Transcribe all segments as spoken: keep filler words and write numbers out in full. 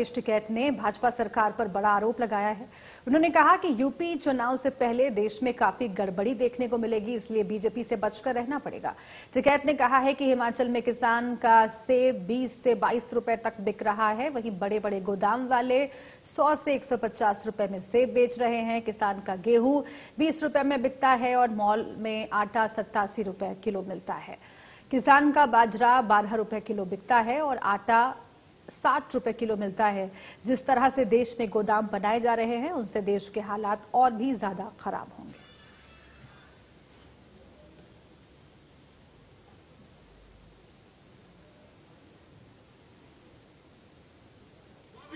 राकेश टिकैत ने भाजपा सरकार पर बड़ा आरोप लगाया है। उन्होंने कहा कि यूपी चुनाव से पहले देश में काफी गड़बड़ी देखने को मिलेगी, इसलिए बीजेपी से बचकर रहना पड़ेगा। टिकैत ने कहा है कि हिमाचल में किसान का सेब बीस से बाईस रुपए तक बिक रहा है, वहीं बड़े बड़े गोदाम वाले सौ से एक सौ पचास रुपए में सेब बेच रहे हैं। किसान का गेहूं बीस रुपए में बिकता है और मॉल में आटा सत्तासी रुपए किलो मिलता है। किसान का बाजरा बारह रुपए किलो बिकता है और आटा साठ रुपए किलो मिलता है। जिस तरह से देश में गोदाम बनाए जा रहे हैं, उनसे देश के हालात और भी ज्यादा खराब होंगे।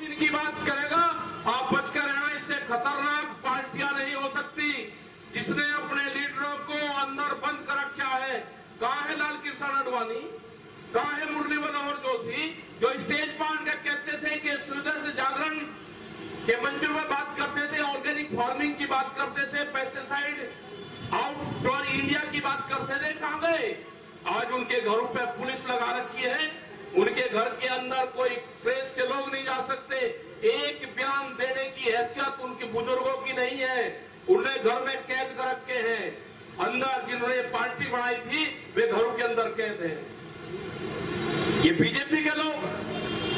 वीर की बात करेगा आप बचकर रहना, इससे खतरनाक पार्टियां नहीं हो सकती। जिसने अपने लीडरों को अंदर बंद कर रखा है, गाहेलाल किरशण आडवाणी, गाहे मुरली और जोशी, जो स्टेज पर आकर कहते थे कि सुदर्श जागरण के मंच में बात करते थे, ऑर्गेनिक फार्मिंग की बात करते थे, पेस्टिसाइड आउटडोर इंडिया की बात करते थे, कहां गए? आज उनके घरों पे पुलिस लगा रखी है। उनके घर के अंदर कोई प्रेस के लोग नहीं जा सकते। एक बयान देने की हैसियत उनके बुजुर्गों की नहीं है, उन्हें घर में कैद कर रखे हैं। अंदर जिन्होंने पार्टी बनाई थी वे घरों के अंदर कैद है। ये बीजेपी के लोग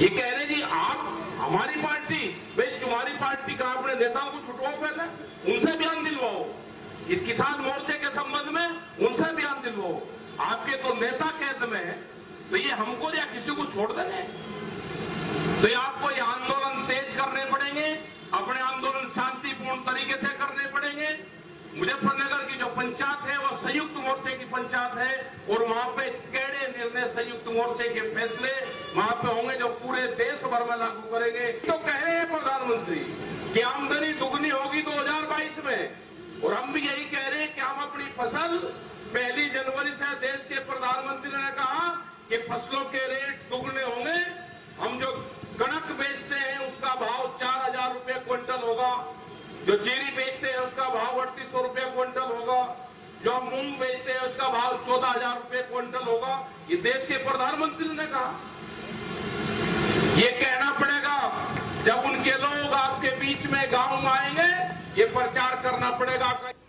ये कह रहे जी आप हमारी पार्टी, भाई तुम्हारी पार्टी का अपने नेताओं को छुटवाओ, पहले उनसे बयान दिलवाओ। इस किसान मोर्चे के संबंध में उनसे बयान दिलवाओ। आपके तो नेता कैद में है, तो ये हमको या किसी को छोड़ देंगे? तो ये आपको ये आंदोलन तेज करने पड़ेंगे, अपने आंदोलन शांतिपूर्ण तरीके से करने पड़ेंगे। मुजफ्फरनगर की जो पंचायत है वह संयुक्त मोर्चे की पंचायत है, और वहां पे कड़े निर्णय संयुक्त मोर्चे के फैसले वहां पे होंगे जो पूरे देश भर में लागू करेंगे। तो कह रहे हैं प्रधानमंत्री कि आमदनी दुगनी होगी दो हजार बाईस में, और हम भी यही कह रहे हैं कि हम अपनी फसल पहली जनवरी से, देश के प्रधानमंत्री ने कहा कि फसलों के रेट दुगने होंगे। हम जो कणक बेचते हैं उसका भाव चार हजार रुपये क्विंटल होगा, जो जीरी बेचते हैं उसका भाव अड़तीस सौ रुपये क्विंटल होगा, जो हम मूंग बेचते हैं उसका भाव चौदह हजार रुपये क्विंटल होगा। ये देश के प्रधानमंत्री ने कहा। ये कहना पड़ेगा जब उनके लोग आपके बीच में गांव में आएंगे, ये प्रचार करना पड़ेगा।